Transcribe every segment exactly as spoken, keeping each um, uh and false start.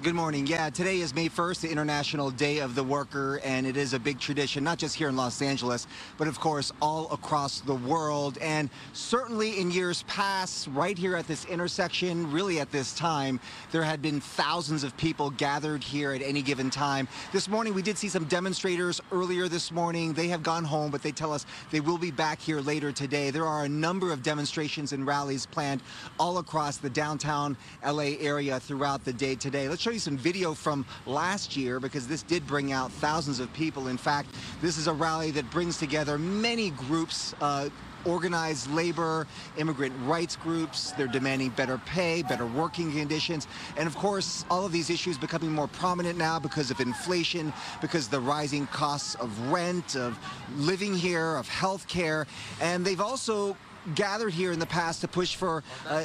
Good morning. Yeah, today is May first, the International Day of the Worker, and it is a big tradition, not just here in Los Angeles, but of course all across the world. And certainly in years past, right here at this intersection, really at this time, there had been thousands of people gathered here at any given time. This morning, we did see some demonstrators earlier this morning. They have gone home, but they tell us they will be back here later today. There are a number of demonstrations and rallies planned all across the downtown L A area throughout the day today. Let's show you some video from last year, because this did bring out thousands of people. In fact, this is a rally that brings together many groups, uh, organized labor, immigrant rights groups. They're demanding better pay, better working conditions. And of course, all of these issues becoming more prominent now because of inflation, because the rising costs of rent, of living here, of health care. And they've also gathered here in the past to push for uh,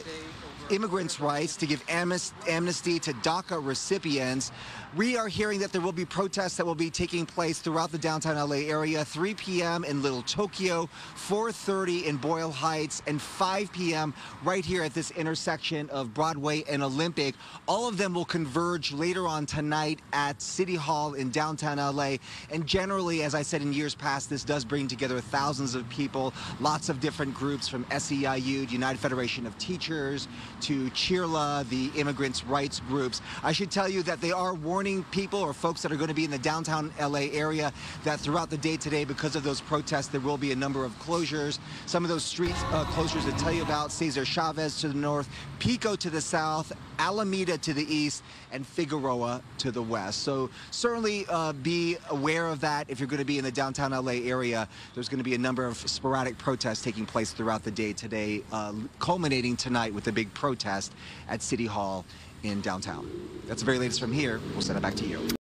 immigrants' rights, to give amnesty to DACA recipients. We are hearing that there will be protests that will be taking place throughout the downtown L A area, three p m in Little Tokyo, four thirty in Boyle Heights, and five p m right here at this intersection of Broadway and Olympic. All of them will converge later on tonight at City Hall in downtown L A. And generally, as I said in years past, this does bring together thousands of people, lots of different groups from S E I U, United Federation of Teachers, to CHIRLA, the immigrants' rights groups. I should tell you that they are warning people, or folks that are going to be in the downtown L A area, that throughout the day today, because of those protests, there will be a number of closures. Some of those street uh, closures to tell you about: Cesar Chavez to the north, Pico to the south, Alameda to the east, and Figueroa to the west. So certainly uh, be aware of that if you're going to be in the downtown L A area. There's going to be a number of sporadic protests taking place throughout the day today, uh, culminating tonight with a big protest at City Hall in downtown. That's the very latest from here. We'll send it back to you.